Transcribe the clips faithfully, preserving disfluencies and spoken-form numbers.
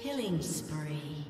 Killing spree.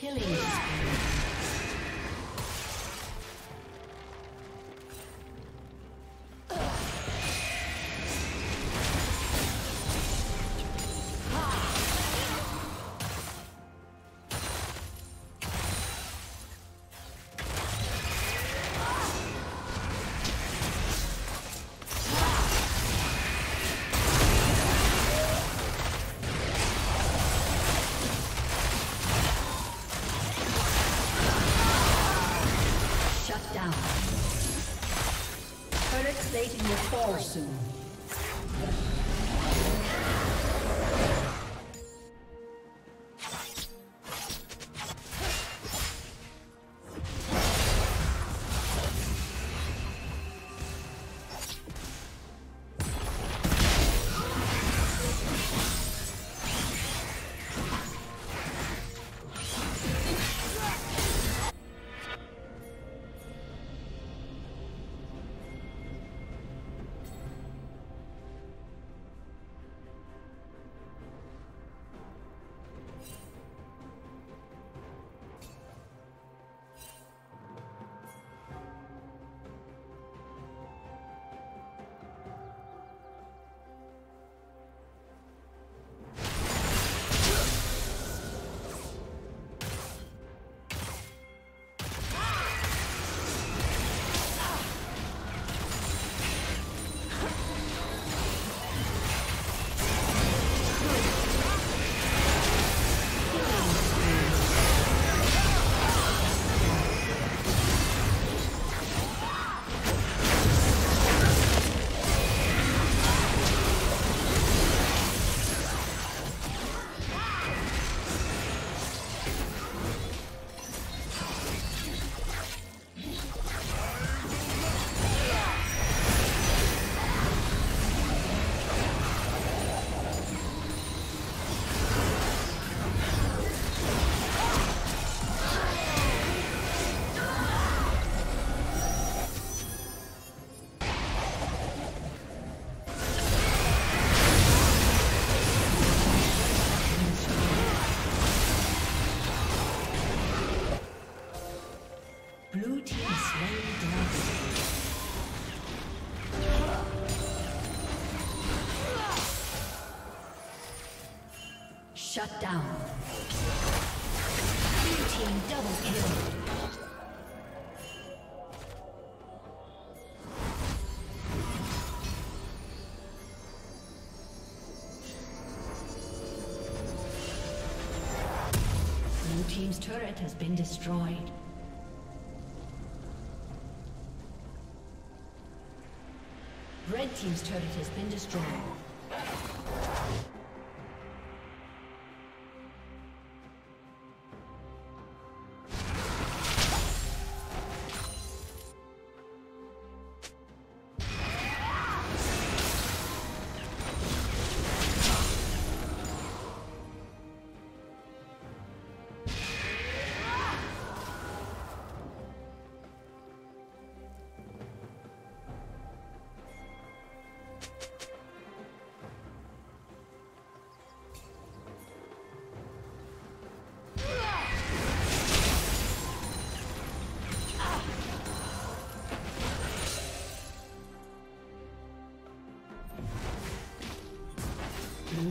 Killing. Stating the fall soon. Shut down. Blue team double kill. Team's turret has been destroyed. Red team's turret has been destroyed. Blue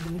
Blue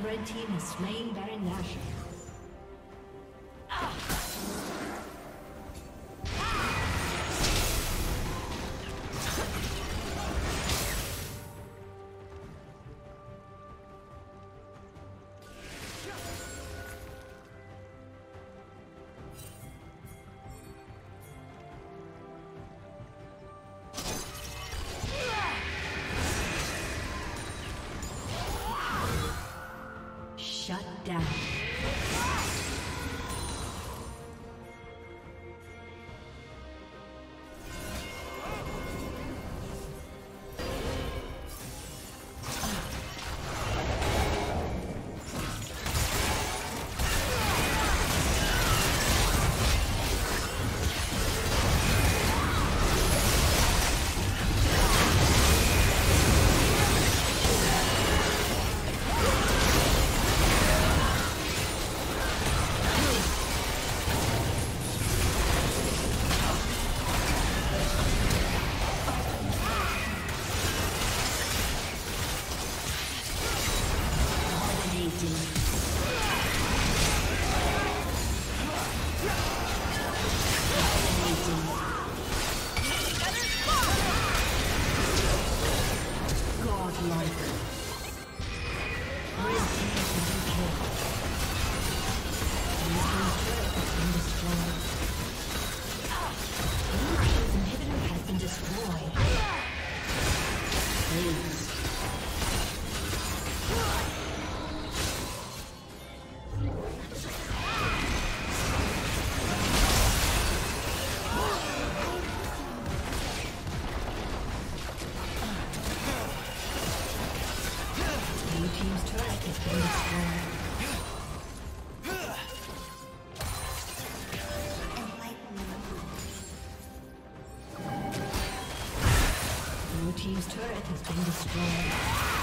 Red team has slain Baron Nashor. Ah! Ah! Shut down. Blue team's turret has been destroyed.